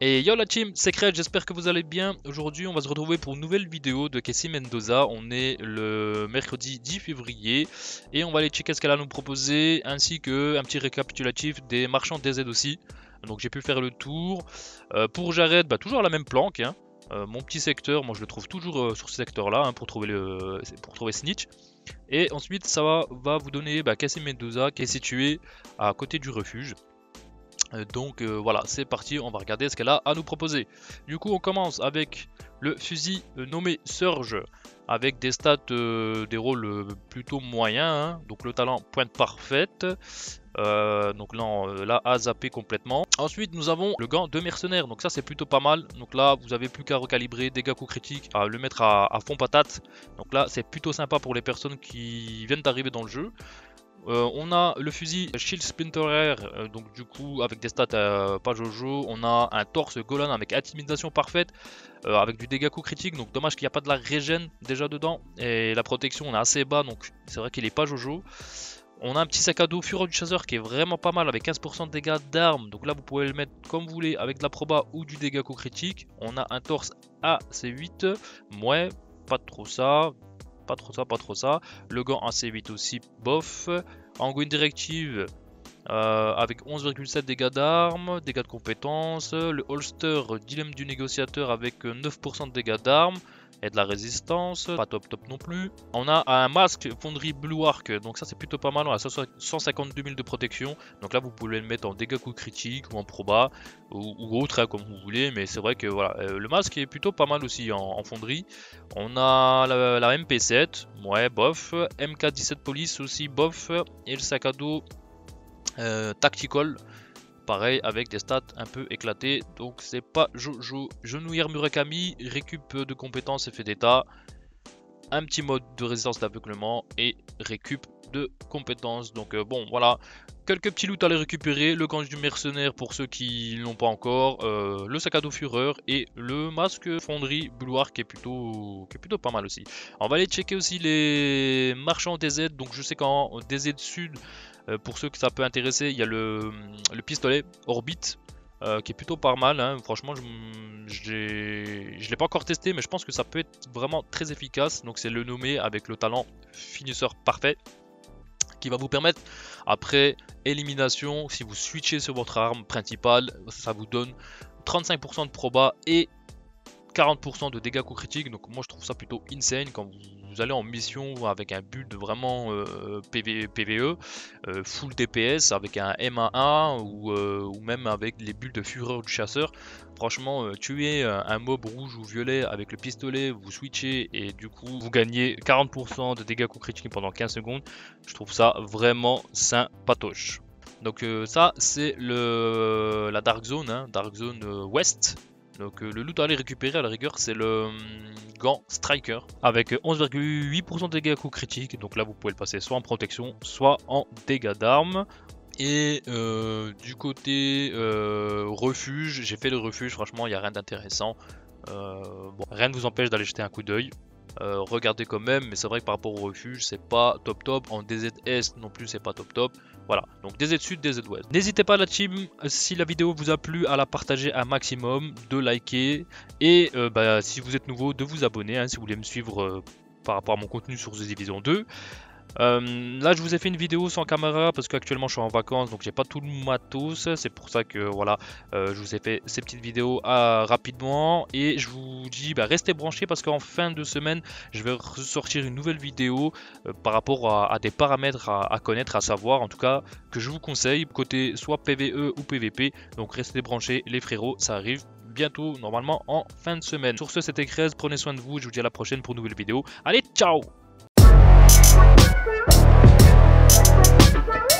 Et yo la team, c'est Krez, j'espère que vous allez bien. Aujourd'hui on va se retrouver pour une nouvelle vidéo de Cassie Mendoza. On est le mercredi 10 février et on va aller checker ce qu'elle a à nous proposer, ainsi que un petit récapitulatif des marchands DZ aussi. Donc j'ai pu faire le tour. Pour Jared, bah, toujours la même planque hein. Mon petit secteur, moi je le trouve toujours sur ce secteur là hein, pour trouver Snitch. Et ensuite ça va vous donner bah, Cassie Mendoza qui est située à côté du refuge. Donc voilà, c'est parti, on va regarder ce qu'elle a à nous proposer. Du coup on commence avec le fusil nommé Surge, avec des stats, des rôles plutôt moyens, hein. Donc le talent pointe parfaite, donc là a zappé complètement. Ensuite nous avons le gant de mercenaire, donc ça c'est plutôt pas mal. Donc là vous avez plus qu'à recalibrer, dégâts coups critiques, à le mettre à fond patate. Donc là c'est plutôt sympa pour les personnes qui viennent d'arriver dans le jeu. On a le fusil Shield Splinter Air, donc du coup avec des stats pas jojo. On a un Torse Golan avec intimidation parfaite, avec du dégâts coup critique, donc dommage qu'il n'y a pas de la régène déjà dedans. Et la protection on est assez bas, donc c'est vrai qu'il est pas jojo. On a un petit sac à dos Fureur du Chasseur qui est vraiment pas mal avec 15% de dégâts d'armes. Donc là vous pouvez le mettre comme vous voulez avec de la proba ou du dégâts coup critique. On a un torse AC8, ouais, pas trop ça. Le gant AC8 aussi, bof. Anguine Directive avec 11,7 dégâts d'armes, dégâts de compétences. Le Holster, dilemme du négociateur avec 9% de dégâts d'armes et de la résistance, pas top non plus. On a un masque fonderie Blue Arc, donc ça c'est plutôt pas mal, on a 152 000 de protection. Donc là vous pouvez le mettre en dégâts coups critiques ou en proba ou autre hein, comme vous voulez. Mais c'est vrai que voilà, le masque est plutôt pas mal aussi en fonderie. On a la MP7, ouais bof, MK17 police aussi bof, et le sac à dos tactical, pareil avec des stats un peu éclatées, donc c'est pas jojo. Genouillère Murakami, récup de compétences, effet d'état, un petit mode de résistance d'aveuglement et récup de compétences. Donc bon voilà, quelques petits loot à les récupérer, le gant du mercenaire pour ceux qui l'ont pas encore, le sac à dos fureur et le masque fonderie Blue Arc qui est plutôt pas mal aussi. On va aller checker aussi les marchands DZ, donc je sais qu'en DZ sud, pour ceux que ça peut intéresser, il y a le pistolet Orbit qui est plutôt pas mal hein. Franchement je l'ai pas encore testé, mais je pense que ça peut être vraiment très efficace. Donc c'est le nommé avec le talent finisseur parfait, qui va vous permettre après élimination, si vous switchez sur votre arme principale, ça vous donne 35% de proba et 40% de dégâts coups critiques. Donc moi je trouve ça plutôt insane quand vous allez en mission avec un build vraiment PvE, full DPS avec un M1A ou même avec les bulles de Fureur du Chasseur. Franchement tuer un mob rouge ou violet avec le pistolet, vous switchez et du coup vous gagnez 40% de dégâts coups critiques pendant 15 secondes. Je trouve ça vraiment sympatoche. Donc ça c'est la Dark Zone, hein, Dark Zone Ouest. Donc le loot à aller récupérer à la rigueur c'est le gant Striker avec 11,8% de dégâts coups critiques. Donc là vous pouvez le passer soit en protection soit en dégâts d'armes. Et du côté refuge, j'ai fait le refuge, franchement il n'y a rien d'intéressant. Bon, rien ne vous empêche d'aller jeter un coup d'œil. Regardez quand même, mais c'est vrai que par rapport au refuge c'est pas top top, en DZ Est non plus c'est pas top top, voilà, donc DZ Sud, DZ Ouest. N'hésitez pas la team, si la vidéo vous a plu, à la partager un maximum, de liker, et bah, si vous êtes nouveau, de vous abonner, hein, si vous voulez me suivre par rapport à mon contenu sur The Division 2. Là je vous ai fait une vidéo sans caméra parce qu'actuellement je suis en vacances, donc j'ai pas tout le matos, c'est pour ça que voilà, je vous ai fait ces petites vidéos rapidement. Et je vous dis bah, restez branchés parce qu'en fin de semaine je vais ressortir une nouvelle vidéo par rapport à des paramètres à connaître, à savoir en tout cas, que je vous conseille côté soit PvE ou PvP. Donc restez branchés les frérots, ça arrive bientôt normalement en fin de semaine. Sur ce c'était Krez, prenez soin de vous, je vous dis à la prochaine pour une nouvelle vidéo. Allez ciao. We'll be right back.